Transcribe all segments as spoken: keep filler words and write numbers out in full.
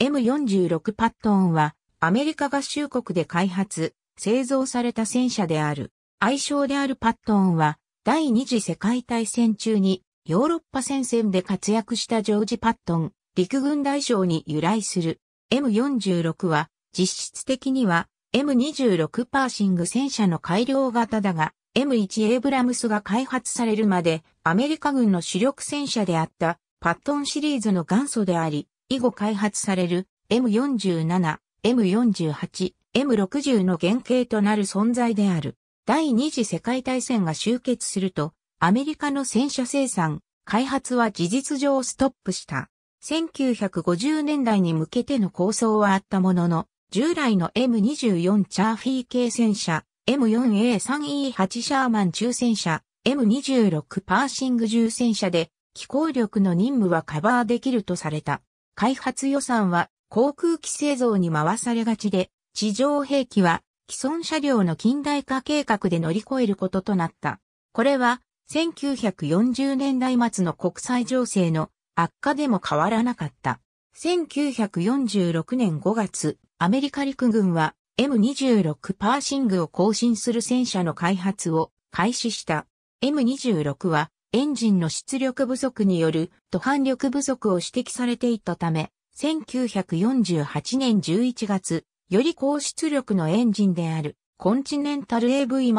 エムよんじゅうろく パットンはアメリカ合衆国で開発、製造された戦車である。愛称であるパットンは第二次世界大戦中にヨーロッパ戦線で活躍したジョージ・パットン陸軍大将に由来する。エムよんじゅうろく は実質的には エムにじゅうろく パーシング戦車の改良型だが エムワン エイブラムスが開発されるまでアメリカ軍の主力戦車であったパットンシリーズの元祖であり以後開発される エムよんじゅうなな、エムよんじゅうはち、エムろくじゅう の原型となる存在である。第二次世界大戦が終結するとアメリカの戦車生産、開発は事実上ストップした。せんきゅうひゃくごじゅうねんだいに向けての構想はあったものの、従来の エムにじゅうよん チャーフィー系戦車、エムよんエーさんイーはち シャーマン中戦車、エムにじゅうろく パーシング重戦車で、機甲力の任務はカバーできるとされた。開発予算は航空機製造に回されがちで、地上兵器は既存車両の近代化計画で乗り越えることとなった。これは、せんきゅうひゃくよんじゅうねんだいまつの国際情勢の悪化でも変わらなかった。せんきゅうひゃくよんじゅうろくねんごがつ、アメリカ陸軍は エムにじゅうろく パーシングを更新する戦車の開発を開始した。エムにじゅうろく はエンジンの出力不足による途半力不足を指摘されていたため、せんきゅうひゃくよんじゅうはちねんじゅういちがつ、より高出力のエンジンである。コンチネンタル エーブイ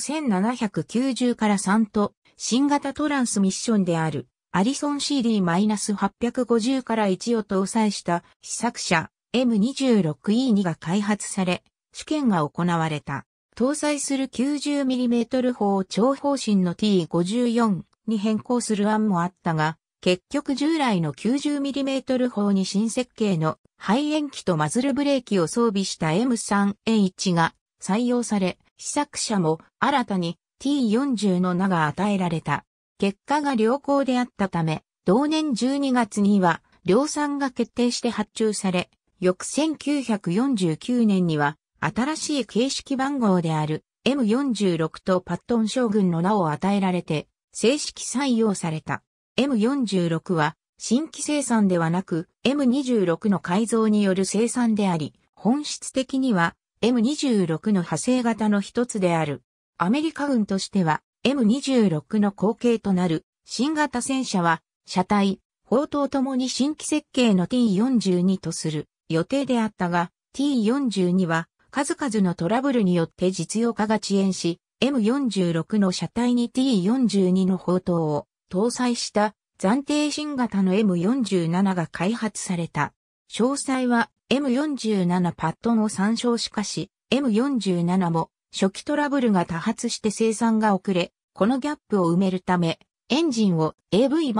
せんななひゃくきゅうじゅう からさんと新型トランスミッションであるアリソン シーディーはっぴゃくごじゅう からいちを搭載した試作車 エムにじゅうろくイーに が開発され試験が行われた。搭載する きゅうじゅうミリメートル 砲長方針の ティーごじゅうよん に変更する案もあったが結局従来の きゅうじゅうミリメートル 砲に新設計の排煙機とマズルブレーキを装備した エムスリーエーワン が採用され、試作車も新たに ティーよんじゅう の名が与えられた。結果が良好であったため、同年じゅうにがつには量産が決定して発注され、翌せんきゅうひゃくよんじゅうきゅうねんには新しい形式番号である エムよんじゅうろく とパットン将軍の名を与えられて正式採用された。エムよんじゅうろく は新規生産ではなく エムにじゅうろく の改造による生産であり、本質的にはエムにじゅうろく の派生型の一つである。アメリカ軍としては エムにじゅうろく の後継となる新型戦車は車体、砲塔ともに新規設計の ティーよんじゅうに とする予定であったが ティーよんじゅうに は数々のトラブルによって実用化が遅延し エムよんじゅうろく の車体に ティーよんじゅうに の砲塔を搭載した暫定新型の エムよんじゅうなな が開発された。詳細はエムよんじゅうなな パットンを参照しかし、エムよんじゅうなな も初期トラブルが多発して生産が遅れ、このギャップを埋めるため、エンジンを エーブイ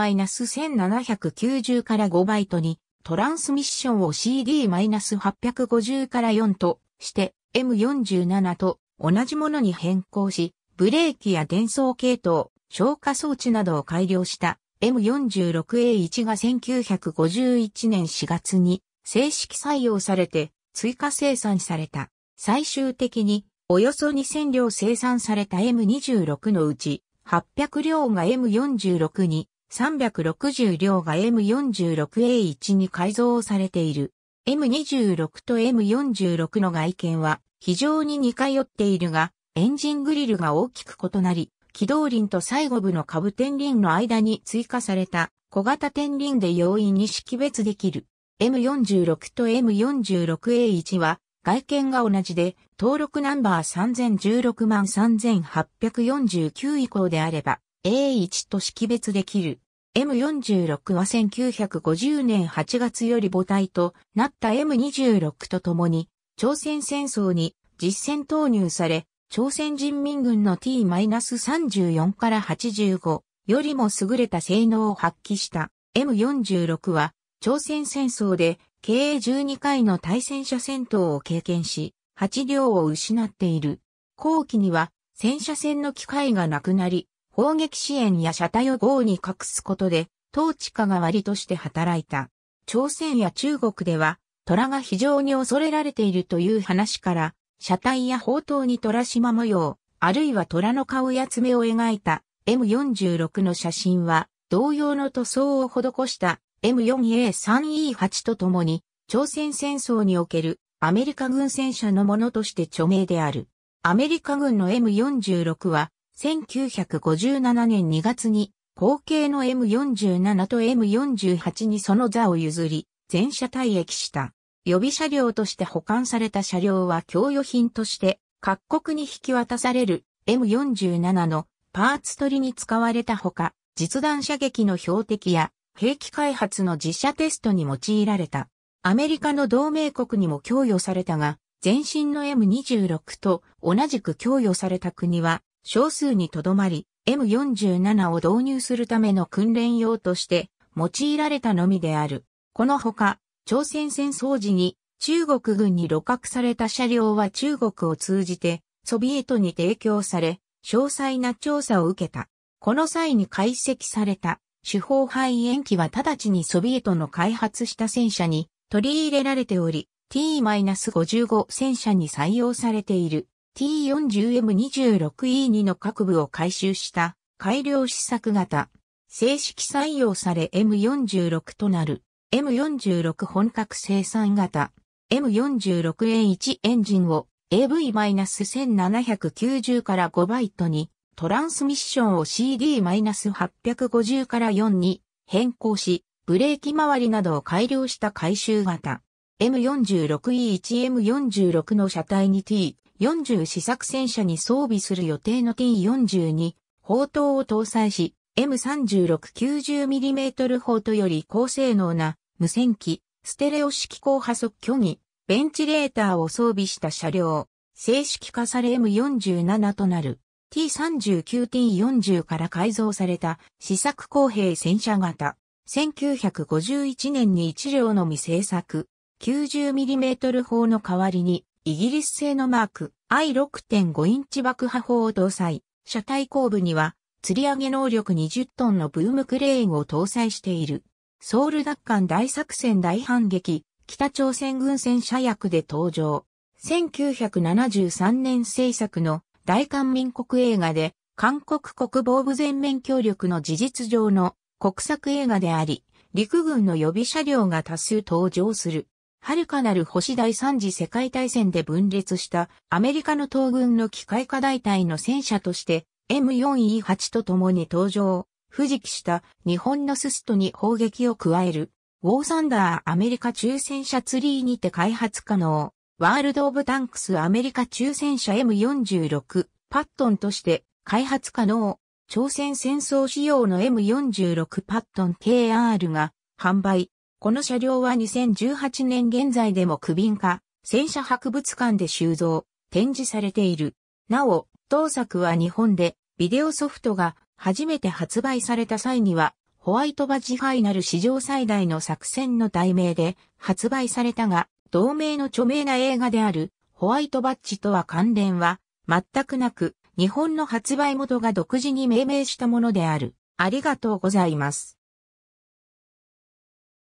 せんななひゃくきゅうじゅう からごばいとに、トランスミッションを シーディーはっぴゃくごじゅう からよんとして、エムよんじゅうなな と同じものに変更し、ブレーキや電装系統、消火装置などを改良した エムよんじゅうろくエーワン がせんきゅうひゃくごじゅういちねんしがつに、正式採用されて追加生産された。最終的におよそにせんりょう生産された エムにじゅうろく のうちはっぴゃくりょうが エムよんじゅうろく に、さんびゃくろくじゅうりょうが エムよんじゅうろくエーワン に改造されている。エムにじゅうろく と エムよんじゅうろく の外見は非常に似通っているが、エンジングリルが大きく異なり、機動輪と最後部の下部天輪の間に追加された小型天輪で容易に識別できる。エムよんじゅうろく と エムよんじゅうろくエーワン は外見が同じで登録ナンバーさんぜんじゅうろくまんさんぜんはっぴゃくよんじゅうきゅう以降であれば エーワン と識別できる。エムよんじゅうろく はせんきゅうひゃくごじゅうねんはちがつより母体となった エムにじゅうろく と共に朝鮮戦争に実戦投入され朝鮮人民軍の ティーさんじゅうよん からはちじゅうごよりも優れた性能を発揮した エムよんじゅうろく は朝鮮戦争で計じゅうにかいの対戦車戦闘を経験し、はちりょうを失っている。後期には戦車戦の機会がなくなり、砲撃支援や車体を壕に隠すことで、統治下代わりとして働いた。朝鮮や中国では、虎が非常に恐れられているという話から、車体や砲塔に虎縞模様、あるいは虎の顔や爪を描いた エムよんじゅうろく の写真は、同様の塗装を施した。エムよんエーさんイーはち とともに朝鮮戦争におけるアメリカ軍戦車のものとして著名である。アメリカ軍の エムよんじゅうろく はせんきゅうひゃくごじゅうななねんにがつに後継の エムよんじゅうなな と エムよんじゅうはち にその座を譲り、全車退役した。予備車両として保管された車両は供与品として各国に引き渡される エムよんじゅうなな のパーツ取りに使われたほか、実弾射撃の標的や兵器開発の実車テストに用いられた。アメリカの同盟国にも供与されたが、前身の エムにじゅうろく と同じく供与された国は少数にとどまり、エムよんじゅうなな を導入するための訓練用として用いられたのみである。このほか、朝鮮戦争時に中国軍に鹵獲された車両は中国を通じてソビエトに提供され、詳細な調査を受けた。この際に解析された主砲排煙機は直ちにソビエトの開発した戦車に取り入れられており、ティーごじゅうご 戦車に採用されている ティーよんじゅうエムにじゅうろくイーツー の各部を回収した改良試作型。正式採用され エムよんじゅうろく となる。エムよんじゅうろく 本格生産型 エムよんじゅうろくエーワン エンジンを エーブイせんななひゃくきゅうじゅう からごバイトにトランスミッションを シーディーはちごゼロ からよんに変更し、ブレーキ周りなどを改良した回収型 エムよんじゅうろくイーワン エムよんじゅうろく の車体に ティーよんじゅう 試作戦車に装備する予定の ティーよんじゅうに 砲塔を搭載し、 エムさんじゅうろく きゅうじゅうミリメートル 砲塔より高性能な無線機、ステレオ式高波速距儀、ベンチレーターを装備した車両、正式化され エムよんじゅうなな となる。ティーさんじゅうきゅう ティーよんじゅう から改造された試作工兵戦車型。せんきゅうひゃくごじゅういちねんにいち両のみ製作。きゅうじゅうミリメートル 砲の代わりに、イギリス製のマーク アイろくてんご インチ爆破砲を搭載。車体後部には、吊り上げ能力にじゅっトンのブームクレーンを搭載している。ソウル奪還大作戦大反撃、北朝鮮軍戦車役で登場。せんきゅうひゃくななじゅうさんねん制作の大韓民国映画で、韓国国防部全面協力の事実上の国策映画であり、陸軍の予備車両が多数登場する。遥かなる星第三次世界大戦で分裂したアメリカの東軍の機械化大隊の戦車として、エムよんイーエイト と共に登場。藤木した日本のスストに砲撃を加える。ウォーサンダーアメリカ中戦車ツリーにて開発可能。ワールド・オブ・タンクスアメリカ中戦車 エムよんじゅうろく、パットンとして開発可能。朝鮮戦争仕様の エムよんじゅうろく パットン ケーアール が販売。この車両はにせんじゅうはちねん現在でも区便化、戦車博物館で収蔵、展示されている。なお、同作は日本でビデオソフトが初めて発売された際には、ホワイトバジファイナル史上最大の作戦の題名で発売されたが、同名の著名な映画であるホワイトバッジとは関連は全くなく、日本の発売元が独自に命名したものである。ありがとうございます。